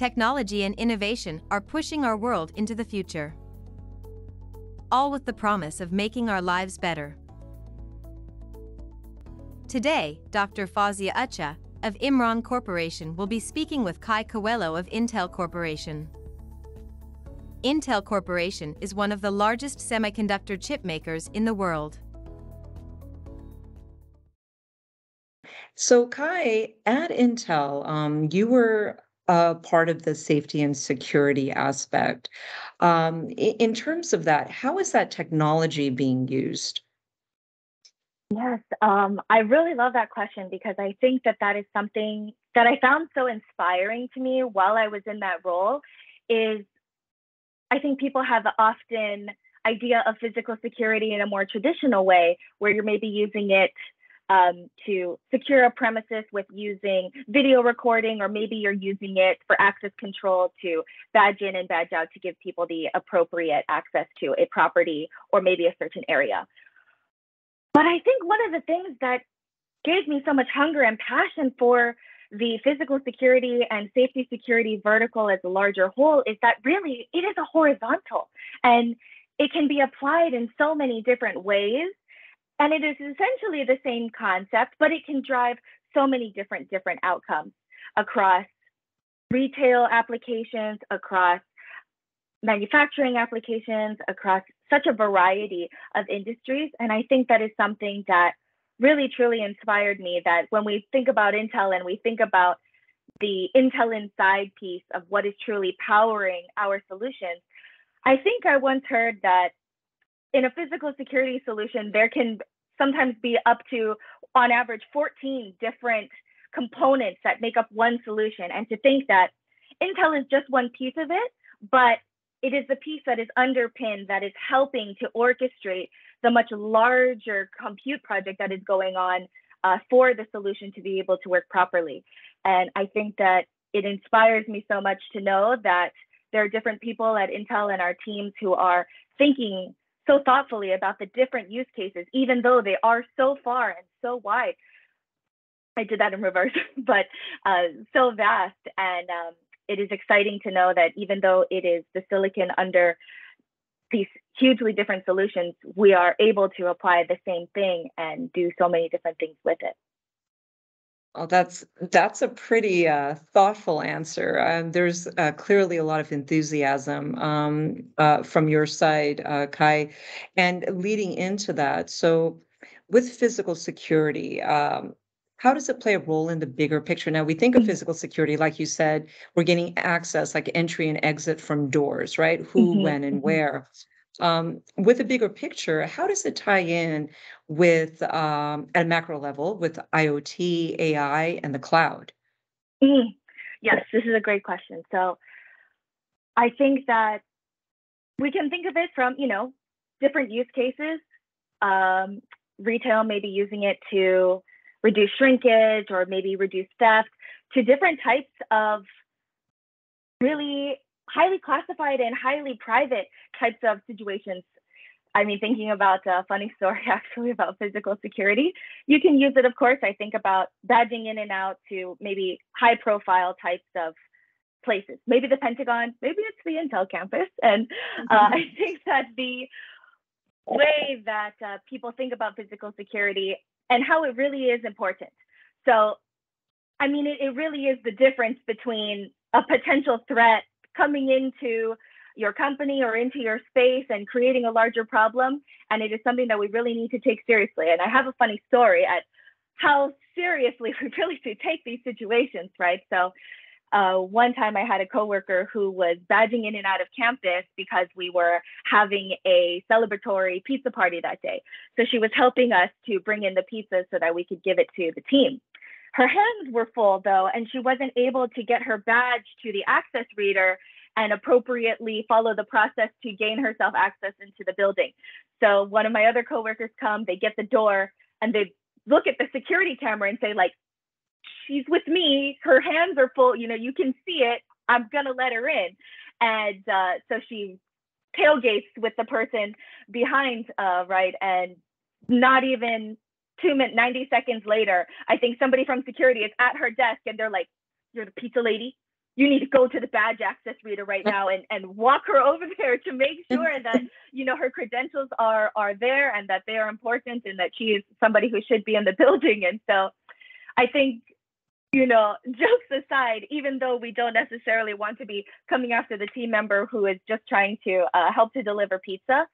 technology and innovation are pushing our world into the future. All with the promise of making our lives better. Today, Dr. Fazia Ucha of Imron Corporation will be speaking with Kai Coelho of Intel Corporation. Intel Corporation is one of the largest semiconductor chip makers in the world. So Kai, at Intel, you were part of the safety and security aspect. In terms of that, how is that technology being used? Yes, I really love that question because I think that is something that I found so inspiring to me while I was in that role. Is I think people have often the idea of physical security in a more traditional way, where you're maybe using it to secure a premises with using video recording, or maybe you're using it for access control to badge in and badge out to give people the appropriate access to a property or maybe a certain area. But I think one of the things that gave me so much hunger and passion for the physical security and safety security vertical as a larger whole is that really it is a horizontal and it can be applied in so many different ways. And it is essentially the same concept, but it can drive so many different outcomes across retail applications, across manufacturing applications, across such a variety of industries. And I think that is something that really, truly inspired me, that when we think about Intel and we think about the Intel Inside piece of what is truly powering our solutions, I think I once heard that in a physical security solution, there can sometimes be up to, on average, 14 different components that make up one solution. And to think that Intel is just one piece of it, but it is the piece that is underpinned, that is helping to orchestrate the much larger compute project that is going on for the solution to be able to work properly. And I think that it inspires me so much to know that there are different people at Intel and our teams who are thinking so thoughtfully about the different use cases, even though they are so far and so wide. I did that in reverse, but so vast. And it is exciting to know that even though it is the silicon under these hugely different solutions, we are able to apply the same thing and do so many different things with it. Well, that's a pretty thoughtful answer. There's clearly a lot of enthusiasm from your side, Kai, and leading into that. So with physical security, how does it play a role in the bigger picture? Now, we think of physical security, like you said, we're getting access, like entry and exit from doors, right? Who, when, and where. With a bigger picture, how does it tie in with, at a macro level, with IoT, AI, and the cloud? Yes, this is a great question. So I think that we can think of it from, different use cases. Retail, maybe using it to reduce shrinkage or maybe reduce theft, to different types of really highly classified and highly private types of situations. I mean, thinking about a funny story actually about physical security, you can use it, of course, I think about badging in and out to maybe high profile types of places, maybe the Pentagon, maybe it's the Intel campus. And I think that the way that people think about physical security and how it really is important. So, I mean, it really is the difference between a potential threat coming into your company or into your space and creating a larger problem. And it is something that we really need to take seriously. And I have a funny story at how seriously we really do take these situations, right? So one time I had a coworker who was badging in and out of campus because we were having a celebratory pizza party that day. So she was helping us to bring in the pizza so that we could give it to the team. Her hands were full, though, and she wasn't able to get her badge to the access reader and appropriately follow the process to gain herself access into the building. So one of my other coworkers come, they get the door, and they look at the security camera and say, like, she's with me, her hands are full, you can see it, I'm gonna let her in. And so she tailgates with the person behind, right, and not even 90 seconds later, I think somebody from security is at her desk and they're like, "You're the pizza lady? you need to go to the badge access reader right now and walk her over there to make sure that, you know, her credentials are there and that they are important and that she is somebody who should be in the building. And so I think, you know, jokes aside, even though we don't necessarily want to be coming after the team member who is just trying to help to deliver pizza,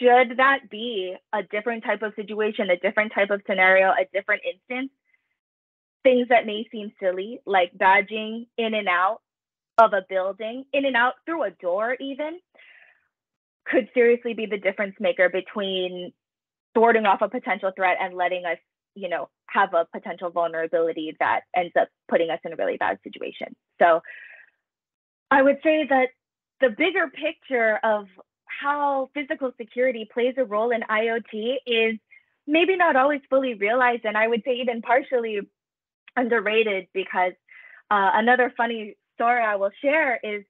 should that be a different type of situation, a different type of scenario, a different instance, things that may seem silly, like badging in and out of a building, in and out through a door even, could seriously be the difference maker between thwarting off a potential threat and letting us, you know, have a potential vulnerability that ends up putting us in a really bad situation. So I would say that the bigger picture of how physical security plays a role in IoT is maybe not always fully realized, and I would say even partially underrated, because another funny story I will share is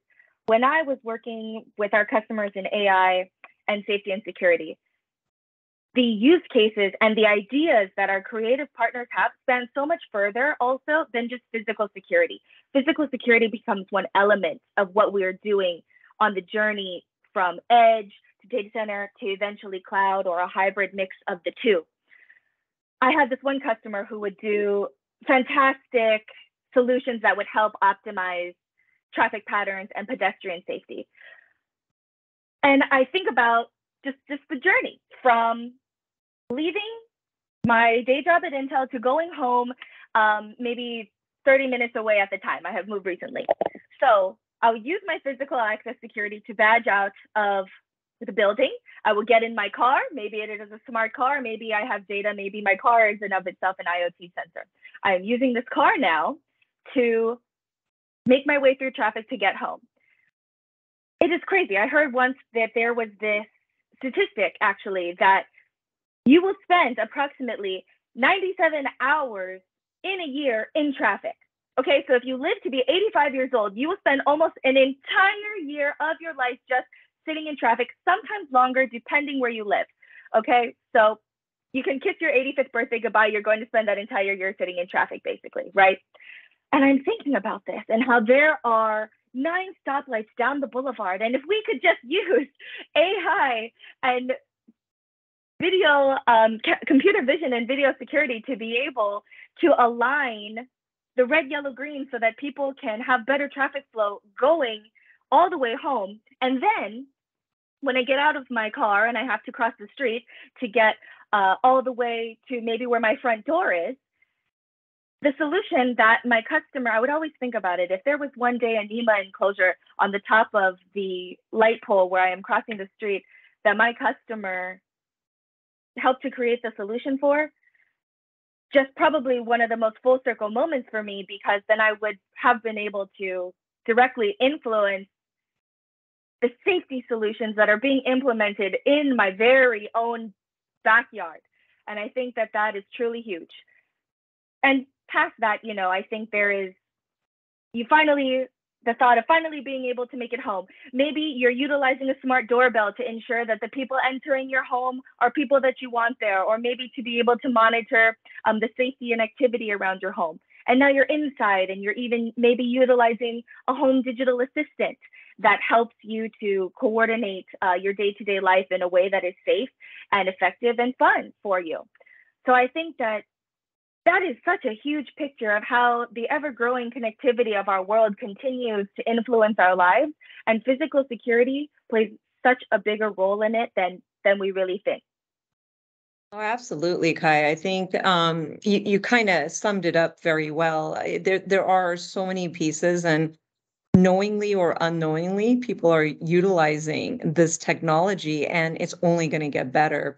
when I was working with our customers in AI and safety and security, the use cases and the ideas that our creative partners have span so much further also than just physical security. Physical security becomes one element of what we are doing on the journey from edge to data center to eventually cloud, or a hybrid mix of the two. I had this one customer who would do fantastic solutions that would help optimize traffic patterns and pedestrian safety. And I think about just the journey from leaving my day job at Intel to going home, maybe 30 minutes away at the time. I have moved recently. So I'll use my physical access security to badge out of the building. I will get in my car. Maybe it is a smart car. Maybe I have data. Maybe my car is in of itself an IoT sensor. I'm using this car now to make my way through traffic to get home. It is crazy. I heard once that there was this statistic, actually, that you will spend approximately 97 hours in a year in traffic. Okay, so if you live to be 85 years old, you will spend almost an entire year of your life just sitting in traffic, sometimes longer, depending where you live. Okay, so you can kiss your 85th birthday goodbye. You're going to spend that entire year sitting in traffic, basically, right? And I'm thinking about this and how there are 9 stoplights down the boulevard. And if we could just use AI and video, computer vision and video security to be able to align the red, yellow, green, so that people can have better traffic flow going all the way home. And then when I get out of my car and I have to cross the street to get all the way to maybe where my front door is, the solution that my customer, I would always think about it. If there was one day a NEMA enclosure on the top of the light pole where I am crossing the street that my customer helped to create the solution for, just probably one of the most full circle moments for me, because then I would have been able to directly influence the safety solutions that are being implemented in my very own backyard. And I think that that is truly huge. And past that, you know, I think there is, the thought of finally being able to make it home. Maybe you're utilizing a smart doorbell to ensure that the people entering your home are people that you want there, or maybe to be able to monitor the safety and activity around your home. And now you're inside and you're even maybe utilizing a home digital assistant that helps you to coordinate your day-to-day life in a way that is safe and effective and fun for you. So I think that that is such a huge picture of how the ever-growing connectivity of our world continues to influence our lives, and physical security plays such a bigger role in it than we really think. Oh, absolutely, Kai. I think you kind of summed it up very well. There are so many pieces, and knowingly or unknowingly, people are utilizing this technology, and it's only going to get better.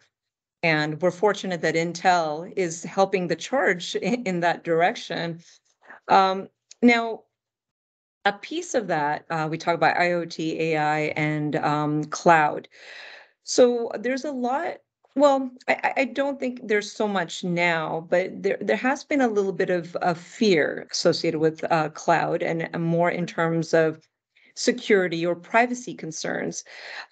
And we're fortunate that Intel is helping the charge in that direction. Now, a piece of that, we talk about IoT, AI, and cloud. So there's a lot, well, I don't think there's so much now, but there has been a little bit of fear associated with cloud, and more in terms of security or privacy concerns.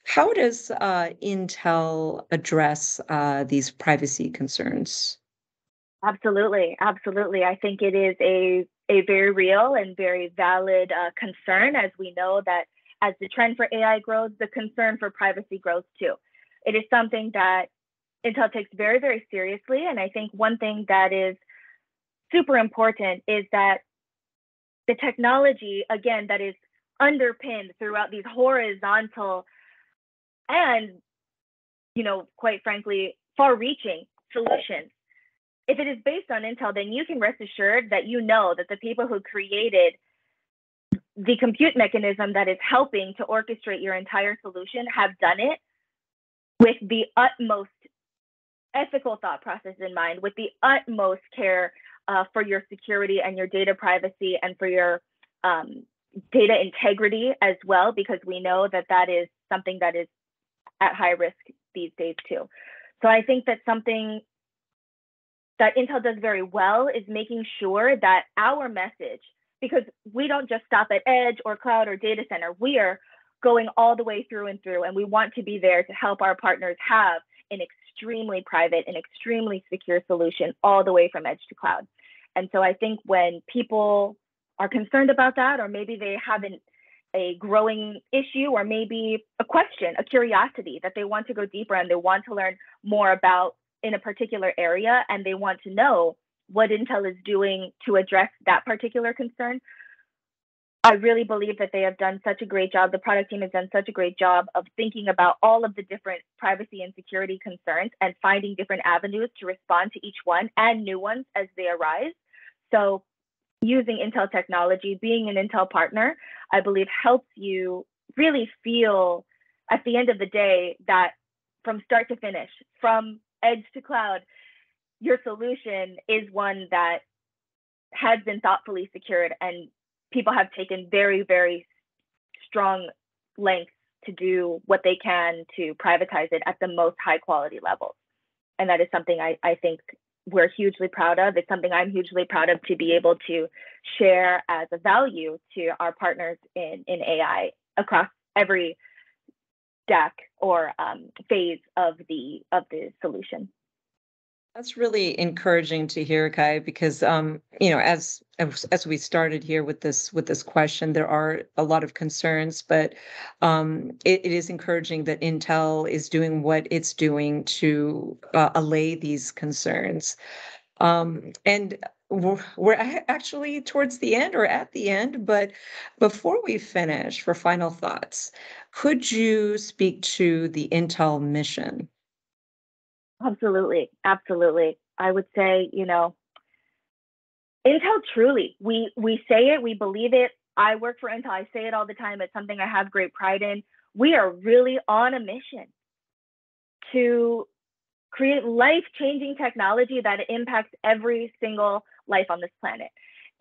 How does Intel address these privacy concerns? Absolutely. I think it is a a very real and very valid concern, as we know that as the trend for AI grows, the concern for privacy grows too. It is something that Intel takes very, very seriously. And I think one thing that is super important is that the technology, again, that is underpinned throughout these horizontal and, you know, quite frankly, far-reaching solutions. If it is based on Intel, then you can rest assured that you know that the people who created the compute mechanism that is helping to orchestrate your entire solution have done it with the utmost ethical thought process in mind, with the utmost care for your security and your data privacy and for your data integrity as well, because we know that that is something that is at high risk these days too. So I think that something that Intel does very well is making sure that our message, because we don't just stop at edge or cloud or data center, we are going all the way through. And we want to be there to help our partners have an extremely private and extremely secure solution all the way from edge to cloud. And so I think when people are concerned about that, or maybe they have a growing issue, or maybe a question, a curiosity that they want to go deeper and they want to learn more about in a particular area, and they want to know what Intel is doing to address that particular concern, I really believe that they have done such a great job. The product team has done such a great job of thinking about all of the different privacy and security concerns and finding different avenues to respond to each one and new ones as they arise. So using Intel technology, being an Intel partner, I believe helps you really feel at the end of the day that from start to finish, from edge to cloud, your solution is one that has been thoughtfully secured, and people have taken very, very strong lengths to do what they can to privatize it at the most high quality levels. And that is something I think we're hugely proud of. It's something I'm hugely proud of to be able to share as a value to our partners in AI across every stack or phase of the solution. That's really encouraging to hear, Kai, because you know, as we started here with this question, there are a lot of concerns, but it is encouraging that Intel is doing what it's doing to allay these concerns. And we're actually towards the end, or at the end, but before we finish, for final thoughts, could you speak to the Intel mission? Absolutely. Absolutely. I would say, you know, Intel truly, we say it, we believe it. I work for Intel. I say it all the time. It's something I have great pride in. We are really on a mission to create life-changing technology that impacts every single life on this planet,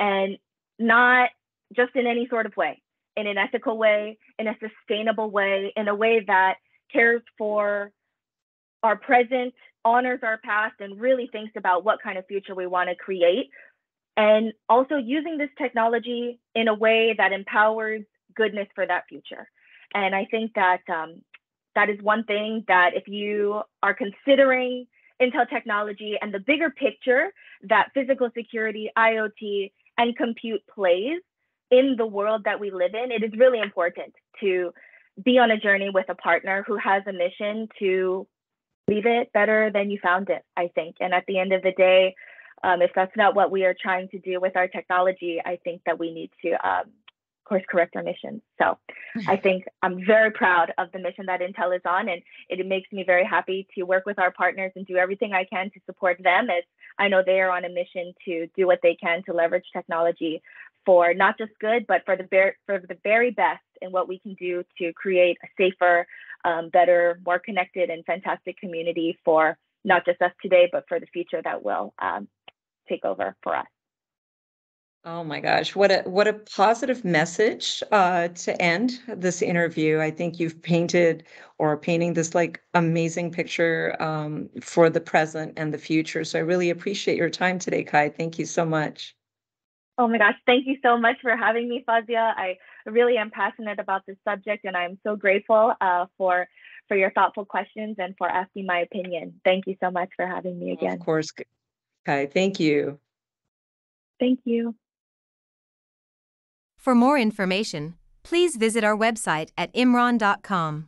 and not just in any sort of way, in an ethical way, in a sustainable way, in a way that cares for our present, honors our past, and really thinks about what kind of future we want to create. And also using this technology in a way that empowers goodness for that future. And I think that that is one thing that if you are considering Intel technology and the bigger picture that physical security, IoT, and compute plays in the world that we live in, it is really important to be on a journey with a partner who has a mission to leave it better than you found it, I think. And at the end of the day, if that's not what we are trying to do with our technology, I think that we need to course correct our mission. So I think I'm very proud of the mission that Intel is on, and it makes me very happy to work with our partners and do everything I can to support them, as I know they are on a mission to do what they can to leverage technology for not just good, but for the very best in what we can do to create a safer, better, more connected and fantastic community for not just us today, but for the future that will take over for us. Oh my gosh, what a positive message to end this interview. I think you've painting this like amazing picture for the present and the future. So I really appreciate your time today, Kai. Thank you so much. Oh my gosh, thank you so much for having me, Fazia. I really am passionate about this subject, and I'm so grateful for your thoughtful questions and for asking my opinion. Thank you so much for having me again. Of course, Kai. Thank you. Thank you. For more information, please visit our website at imron.com.